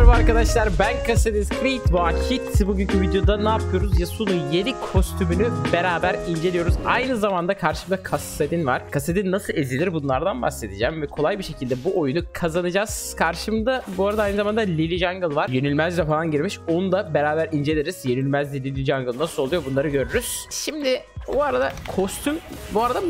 Merhaba arkadaşlar, ben KassadinsCreed. Bu akit bugünkü videoda ne yapıyoruz? Yasuo'nun yeni kostümünü beraber inceliyoruz. Aynı zamanda karşımda Kassadin var. Kassadin nasıl ezilir, bunlardan bahsedeceğim ve kolay bir şekilde bu oyunu kazanacağız. Karşımda bu arada aynı zamanda Lily Jungle var. Yenilmez'le falan girmiş. Onu da beraber inceleriz. Yenilmez'le Lily Jungle nasıl oluyor, bunları görürüz. Şimdi bu arada kostüm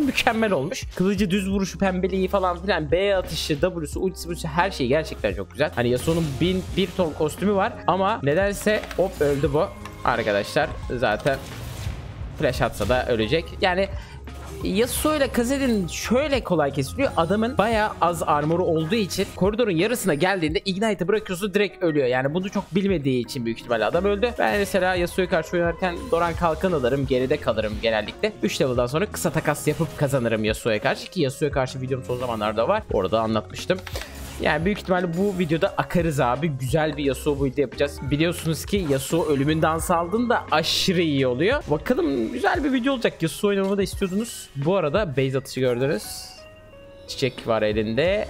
mükemmel olmuş. Kılıcı, düz vuruşu, pembeliği falan filan, B atışı, W'su, ultisi, her şey gerçekten çok güzel. Hani Yasuo'nun 1 ton kostümü var ama nedense hop öldü bu arkadaşlar. Zaten flash atsa da ölecek. Yani Yasuo ile Kassadin şöyle kolay kesiliyor. Adamın bayağı az armoru olduğu için koridorun yarısına geldiğinde Ignite'ı bırakıyorsun, direkt ölüyor. Yani bunu çok bilmediği için büyük ihtimalle adam öldü. Ben mesela Yasuo'ya karşı oynarken Doran kalkan alırım, geride kalırım genellikle. 3 level'dan sonra kısa takas yapıp kazanırım Yasuo'ya karşı, ki Yasuo'ya karşı videom son zamanlarda var. Orada anlatmıştım. Yani büyük ihtimalle bu videoda akarız abi. Güzel bir Yasuo build yapacağız. Biliyorsunuz ki Yasuo ölümün dansı aldığında aşırı iyi oluyor. Bakalım, güzel bir video olacak. Yasuo oynamamı da istiyordunuz. Bu arada base atışı gördünüz. Çiçek var elinde.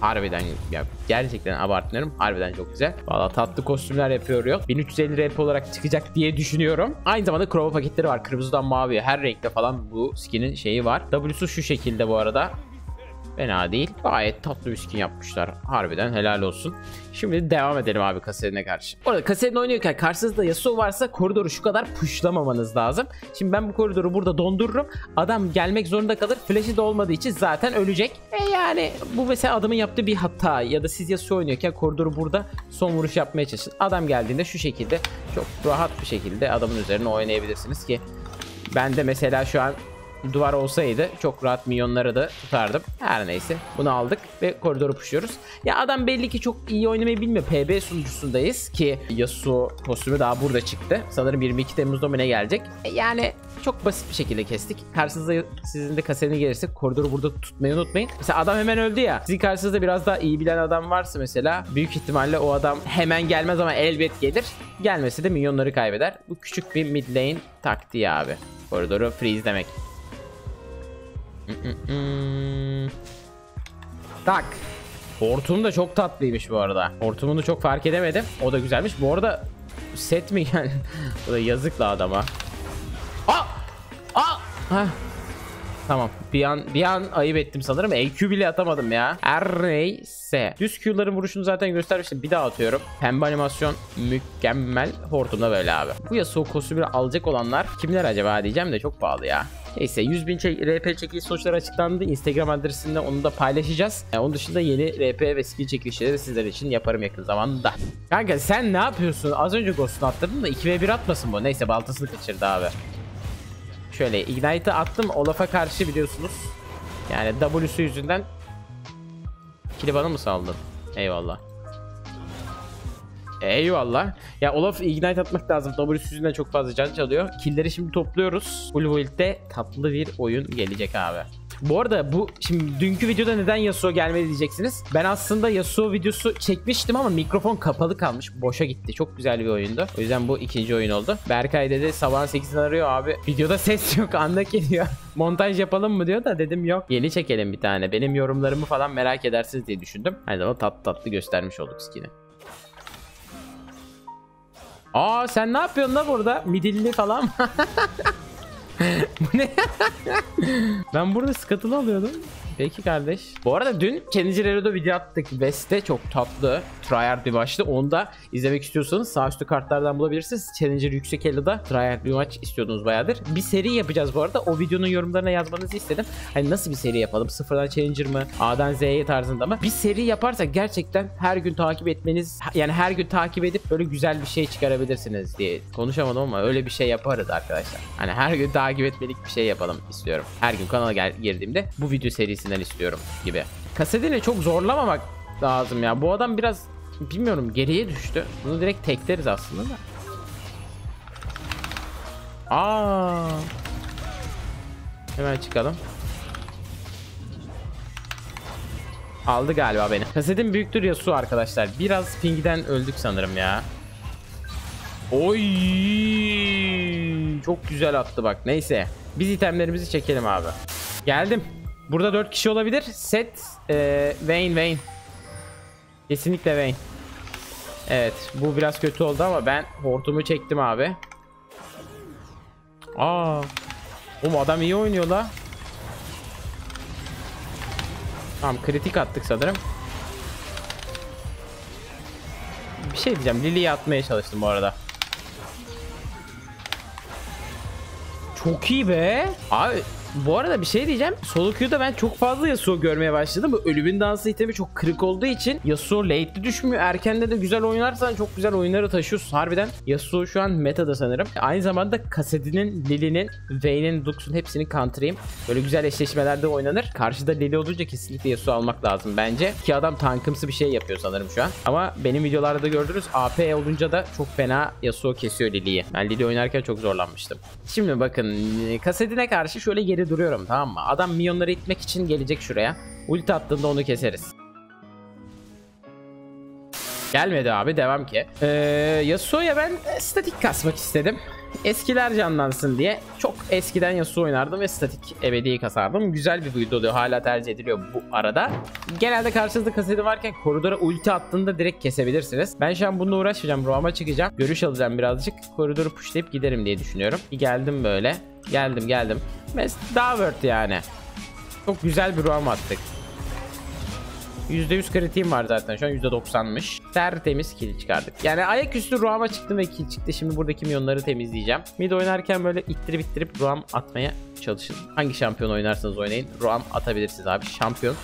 Harbiden ya, gerçekten abartmıyorum. Harbiden çok güzel. Valla tatlı kostümler yapıyor yok. 1350 RP olarak çıkacak diye düşünüyorum. Aynı zamanda kroma paketleri var. Kırmızıdan maviye her renkte falan bu skinin şeyi var. W'su şu şekilde bu arada. Fena değil. Gayet tatlı bir skin yapmışlar. Harbiden helal olsun. Şimdi devam edelim abi Kassadin'e karşı. Orada Kassadin oynuyorken karşınızda Yasuo varsa koridoru şu kadar pushlamamanız lazım. Şimdi ben bu koridoru burada dondururum. Adam gelmek zorunda kalır. Flash'i de olmadığı için zaten ölecek. Yani bu mesela adamın yaptığı bir hata, ya da siz Yasuo oynuyorken koridoru burada son vuruş yapmaya çalışın. Adam geldiğinde şu şekilde çok rahat bir şekilde adamın üzerine oynayabilirsiniz ki ben de mesela şu an duvar olsaydı çok rahat minyonları da tutardım. Her neyse, bunu aldık ve koridoru pushuyoruz. Ya adam belli ki çok iyi oynamayı bilmiyor. PB sunucusundayız ki Yasuo kostümü daha burada çıktı. Sanırım 22 Temmuz'da mı ne gelecek? Yani çok basit bir şekilde kestik. Karşınızda sizin de Kassadin gelirse koridoru burada tutmayı unutmayın. Mesela adam hemen öldü ya. Sizin karşınızda biraz daha iyi bilen adam varsa mesela, büyük ihtimalle o adam hemen gelmez ama elbet gelir. Gelmese de minyonları kaybeder. Bu küçük bir mid lane taktiği abi. Koridoru freeze demek. Tak. Hortum da çok tatlıymış bu arada. Hortumunu çok fark edemedim. O da güzelmiş. Bu arada set mi yani? Bu da yazık la adama. Aa! Aa! Heh. Tamam. Bir an ayıp ettim sanırım. EQ bile atamadım ya. Her neyse. Düz Q'ların vuruşunu zaten göstermiştim. Bir daha atıyorum. Pembe animasyon mükemmel. Hortum da böyle abi. Bu Yasuo kostümünü alacak olanlar kimler acaba diyeceğim de çok pahalı ya. Neyse, 100.000 RP çekiliş sonuçları açıklandı. Instagram adresinde onu da paylaşacağız. Yani onun dışında yeni RP ve skill çekilişleri sizler için yaparım yakın zamanda. Kanka sen ne yapıyorsun? Az önce ghost'unu attırdın da 2v1 atmasın bu. Neyse, baltasını kaçırdı abi. Şöyle Ignite'ı attım. Olaf'a karşı biliyorsunuz. Yani W'su yüzünden. Kili bana mı saldın? Eyvallah. Eyvallah. Ya Olaf Ignite atmak lazım. W'su yüzünden çok fazla can çalıyor. Kill'leri şimdi topluyoruz. Full build'de tatlı bir oyun gelecek abi. Bu arada bu şimdi dünkü videoda neden Yasuo gelmedi diyeceksiniz. Ben aslında Yasuo videosu çekmiştim ama mikrofon kapalı kalmış. Boşa gitti. Çok güzel bir oyundu. O yüzden bu ikinci oyun oldu. Berkay dedi sabahın 8'ini arıyor abi. Videoda ses yok, anlık geliyor. Montaj yapalım mı diyor da dedim yok. Yeni çekelim bir tane. Benim yorumlarımı falan merak edersiniz diye düşündüm. Hani o tatlı göstermiş olduk skin'i. Aa, sen ne yapıyorsun da burada? Midilli falan. Bu ne? Ben burada skatılı alıyordum. Peki kardeş. Bu arada dün Challenger Elo'da video attık. West'te çok tatlı tryhard bir maçtı. Onu da izlemek istiyorsanız sağ üstü kartlardan bulabilirsiniz. Challenger Yüksek Elo'da tryhard bir maç istiyordunuz bayağıdır. Bir seri yapacağız bu arada. O videonun yorumlarına yazmanızı istedim. Hani nasıl bir seri yapalım? Sıfırdan Challenger mı? A'dan Z'ye tarzında mı? Bir seri yaparsak gerçekten her gün takip etmeniz, yani her gün takip edip böyle güzel bir şey çıkarabilirsiniz diye konuşamadım ama öyle bir şey yaparız arkadaşlar. Hani her gün takip etmelik bir şey yapalım istiyorum. Her gün kanala girdiğimde bu video serisi istiyorum gibi. Kassadin'i çok zorlamamak lazım ya. Bu adam biraz bilmiyorum, geriye düştü. Bunu direkt tekleriz aslında da. Aa. Hemen çıkalım. Aldı galiba beni. Kassadin büyüktür Yasuo arkadaşlar. Biraz ping'den öldük sanırım ya. Oy! Çok güzel attı bak. Neyse. Biz itemlerimizi çekelim abi. Geldim. Burada 4 kişi olabilir. Set Vayne. Kesinlikle Vayne. Evet, bu biraz kötü oldu ama ben hortumu çektim abi. Oğlum adam iyi oynuyor la. Tamam, kritik attık sanırım. Bir şey diyeceğim, Lili'yi atmaya çalıştım bu arada. Çok iyi be. Abi bu arada bir şey diyeceğim. Solo queue'da ben çok fazla Yasuo görmeye başladım. Bu ölümün dansı itemi çok kırık olduğu için Yasuo late'de düşmüyor. Erkende de güzel oynarsan çok güzel oyunları taşıyorsun. Harbiden Yasuo şu an meta'da sanırım. Aynı zamanda Kassadin'in, Lili'nin, Vayne'in, Dux'un hepsini counter'ayım. Böyle güzel eşleşmelerde oynanır. Karşıda Lili olunca kesinlikle Yasuo almak lazım bence. Ki adam tankımsı bir şey yapıyor sanırım şu an. Ama benim videolarda gördünüz, AP olunca da çok fena Yasuo kesiyor Lili'yi. Ben Lili oynarken çok zorlanmıştım. Şimdi bakın, Kassadin'e karşı şöyle geri duruyorum, tamam mı? Adam minyonları itmek için gelecek şuraya. Ulti attığında onu keseriz. Gelmedi abi, devam ki. Yasuo'ya ben statik kasmak istedim. Eskiler canlansın diye. Çok eskiden Yasuo oynardım ve statik ebediyi kasardım. Güzel bir build oluyor. Hala tercih ediliyor bu arada. Genelde karşınızda Kassadin varken koridora ulti attığında direkt kesebilirsiniz. Ben şu an bununla uğraşmayacağım. Ruama çıkacağım. Görüş alacağım birazcık. Koridoru pushlayıp giderim diye düşünüyorum. Geldim böyle. Geldim. Daha worth yani. Çok güzel bir Ruama attık. %100 kritiğim var zaten. Şu an %90'mış. Tertemiz kill çıkardık. Yani ayaküstü Ruama çıktım ve kill çıktı. Şimdi buradaki minyonları temizleyeceğim. Mid oynarken böyle ittirip Ruam atmaya çalışın. Hangi şampiyon oynarsanız oynayın, Ruam atabilirsiniz abi. Şampiyon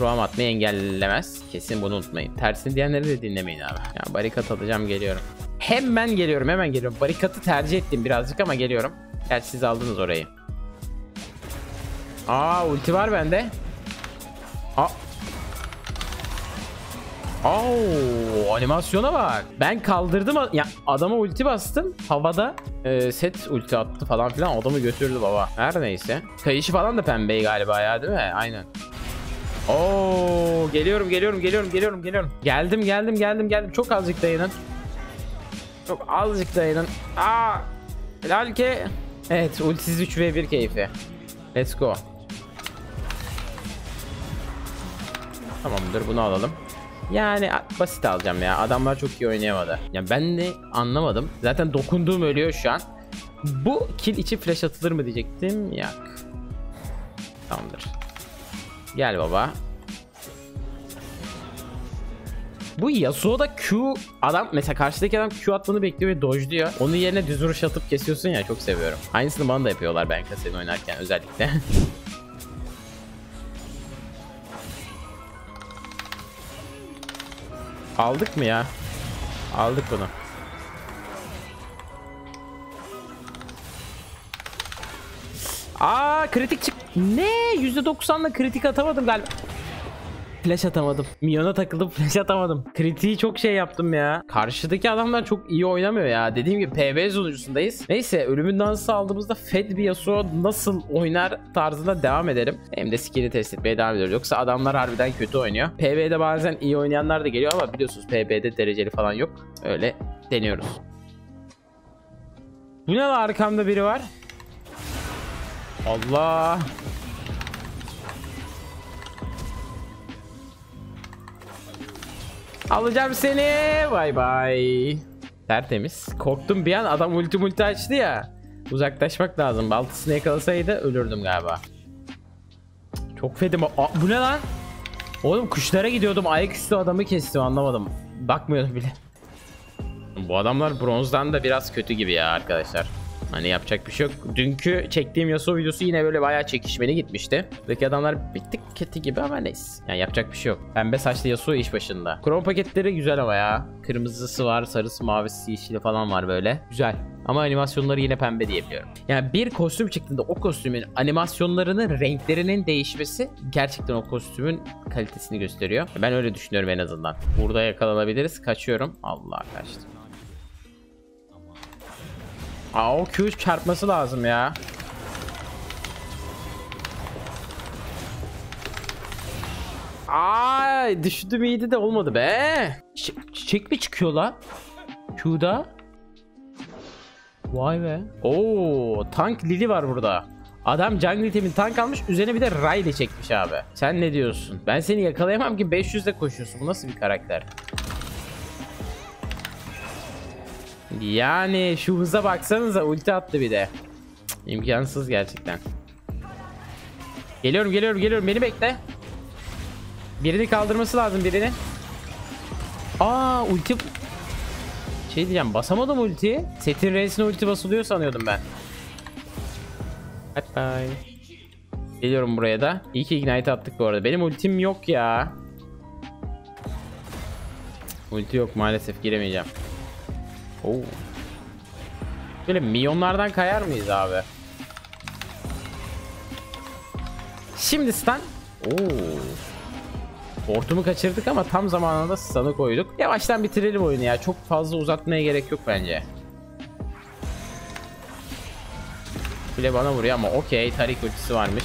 Ruam atmayı engellemez. Kesin bunu unutmayın. Tersini diyenleri de dinlemeyin abi. Ya barikat atacağım, geliyorum. Hemen geliyorum. Barikatı tercih ettim birazcık ama geliyorum. Gerçi siz aldınız orayı. Ulti var bende. Animasyona bak. Ben kaldırdım ya, adama ulti bastım havada. Set ulti attı falan filan, adamı götürdü baba. Her neyse. Kayışı falan da pembe galiba ya, değil mi? Aynen. Geliyorum. Geldim. Çok azıcık dayanın. Helal ki. Evet, ultisiz 3v1 keyfi. Let's go. Tamamdır, bunu alalım. Yani basit alacağım ya. Adamlar çok iyi oynayamadı. Ya ben de anlamadım. Zaten dokunduğum ölüyor şu an. Bu kill için flash atılır mı diyecektim. Yak. Tamamdır. Gel baba. Bu Yasuo'da Q adam mesela, karşıdaki adam Q atmanı bekliyor ve dodge diyor. Onun yerine düz vuruş atıp kesiyorsun ya, çok seviyorum. Aynısını bana da yapıyorlar, ben Kassadin oynarken özellikle. Aldık mı ya? Aldık bunu. Kritik çık. Ne? %90'la kritik atamadım galiba. Flash atamadım. Minyona takıldım, flash atamadım. Kritiği çok şey yaptım ya. Karşıdaki adamlar çok iyi oynamıyor ya. Dediğim gibi PB sonucundayız. Neyse, ölümün dansı aldığımızda fed bir Yasuo nasıl oynar tarzında devam edelim. Hem de skill'i test etmeye devam ediyoruz. Yoksa adamlar harbiden kötü oynuyor. PB'de bazen iyi oynayanlar da geliyor ama biliyorsunuz PB'de dereceli falan yok. Öyle deniyoruz. Bu ne lan, arkamda biri var. Allah. Alacağım seni. Bay bay. Tertemiz. Korktum bir an, adam ulti açtı ya. Uzaklaşmak lazım. Baltasını yakalasaydı ölürdüm galiba. Çok fedim. Bu ne lan? Oğlum kuşlara gidiyordum. Ayaküstü adamı kestim, anlamadım. Bakmıyordum bile. Bu adamlar bronzdan da biraz kötü gibi ya arkadaşlar. Hani yapacak bir şey yok. Dünkü çektiğim Yasuo videosu yine böyle bayağı çekişmeli gitmişti. Buradaki adamlar bir tık kötü gibi ama neyse. Yani yapacak bir şey yok. Pembe saçlı Yasuo iş başında. Krom paketleri güzel ama ya. Kırmızısı var, sarısı, mavisi, yeşili falan var böyle. Güzel. Ama animasyonları yine pembe diyebiliyorum. Yani bir kostüm çıktığında o kostümün animasyonlarının, renklerinin değişmesi gerçekten o kostümün kalitesini gösteriyor. Ben öyle düşünüyorum en azından. Burada yakalanabiliriz. Kaçıyorum. Allah, kaçtım. O Q çarpması lazım ya. Düştüm, iyiydi de olmadı be. Çiçek mi çıkıyor la Q'da? Vay be. Tank Lili var burada. Adam jungle temin tank almış, üzerine bir de Riley çekmiş abi. Sen ne diyorsun? Ben seni yakalayamam ki, 500'de koşuyorsun. Bu nasıl bir karakter? Yani şu hıza baksanıza, ulti attı bir de. Cık, imkansız gerçekten. Geliyorum, beni bekle. Birini kaldırması lazım, birini. Aa, ulti. Şey diyeceğim, basamadım ultiyi. Setin reisine ulti basılıyor sanıyordum ben. Bye bye. Geliyorum buraya da. İyi ki Ignite attık bu arada. Benim ultim yok ya. Ulti yok maalesef, giremeyeceğim. Oo. Böyle milyonlardan kayar mıyız abi? Şimdi stun. Oo. Ortumu kaçırdık ama tam zamanında stun'ı koyduk. Yavaştan bitirelim oyunu ya. Çok fazla uzatmaya gerek yok bence. Bile bana vuruyor ama okey. Tarik ultisi varmış.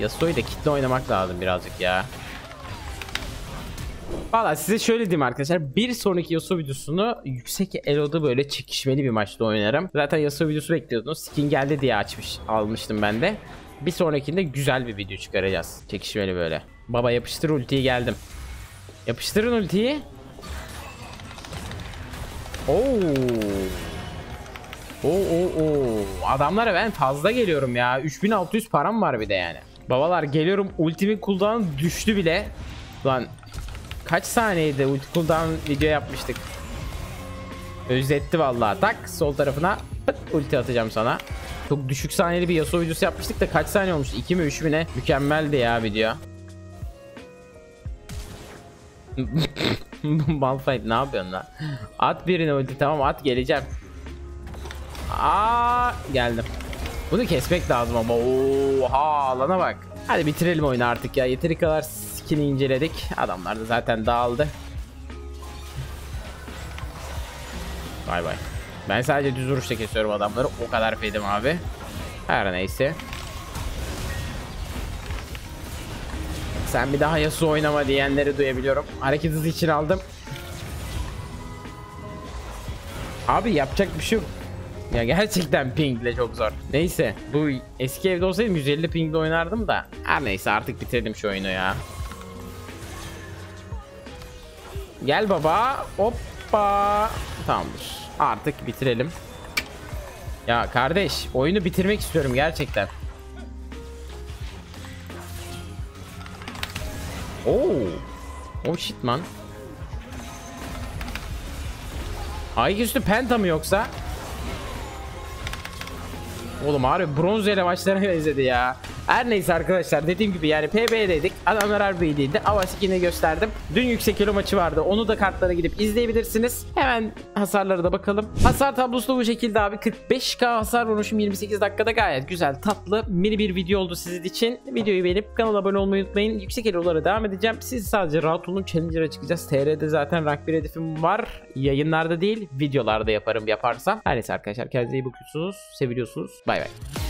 Yasuo'yu da kitle oynamak lazım birazcık ya. Valla size şöyle diyeyim arkadaşlar, bir sonraki Yasuo videosunu yüksek elo'da böyle çekişmeli bir maçta oynarım. Zaten Yasuo videosu bekliyordunuz, skin geldi diye almıştım ben de. Bir sonrakinde güzel bir video çıkaracağız, çekişmeli böyle. Baba yapıştır ultiyi, geldim. Yapıştırın ultiyi. Oo. Adamlara ben fazla geliyorum ya, 3600 param var bir de yani. Babalar geliyorum, ultimin cooldown'u düştü bile. Lan kaç saniyede ulti cooldown video yapmıştık. Özletti vallahi. Tak sol tarafına pıt, ulti atacağım sana. Çok düşük saniyeli bir Yasuo videosu yapmıştık da kaç saniye olmuştu? 2 mi 3 mü ne? Mükemmeldi ya video. Malphite ne yapıyorsun lan? At birine ulti, tamam at, geleceğim. Aa, geldim. Bunu kesmek lazım ama. Oha, alana bak. Hadi bitirelim oyunu artık ya. Yeteri kadar skin'i inceledik. Adamlar da zaten dağıldı. Bay bay. Ben sadece düz vuruşla kesiyorum adamları. O kadar fedim abi. Her neyse. Sen bir daha Yasuo oynama diyenleri duyabiliyorum. Hareket hızı için aldım. Abi yapacak bir şey yok. Ya gerçekten pingle çok zor. Neyse, bu eski evde olsaydım 150 pingle oynardım da. Her neyse, artık bitirdim şu oyunu ya. Gel baba. Hoppa. Tamamdır. Artık bitirelim. Ya kardeş, oyunu bitirmek istiyorum gerçekten. Oh shit man. Ayaküstü penta mı yoksa? Oğlum abi bronz ele maçlarına benzedi ya. Her neyse arkadaşlar, dediğim gibi yani PB'deydik. Adamlar harbi değildi. Ava skin'i gösterdim. Dün yüksek elo maçı vardı. Onu da kartlara gidip izleyebilirsiniz. Hemen hasarlara da bakalım. Hasar tablosu bu şekilde abi. 45k hasar vurmuşum 28 dakikada. Gayet güzel, tatlı, mini bir video oldu sizin için. Videoyu beğenip kanala abone olmayı unutmayın. Yüksek elo'lara devam edeceğim. Siz sadece rahat olun. Challenger'a çıkacağız. TR'de zaten rank 1 hedefim var. Yayınlarda değil, videolarda yaparsam. Her neyse arkadaşlar, kendinize iyi bakıyorsunuz. Seviliyorsunuz. Bay bay.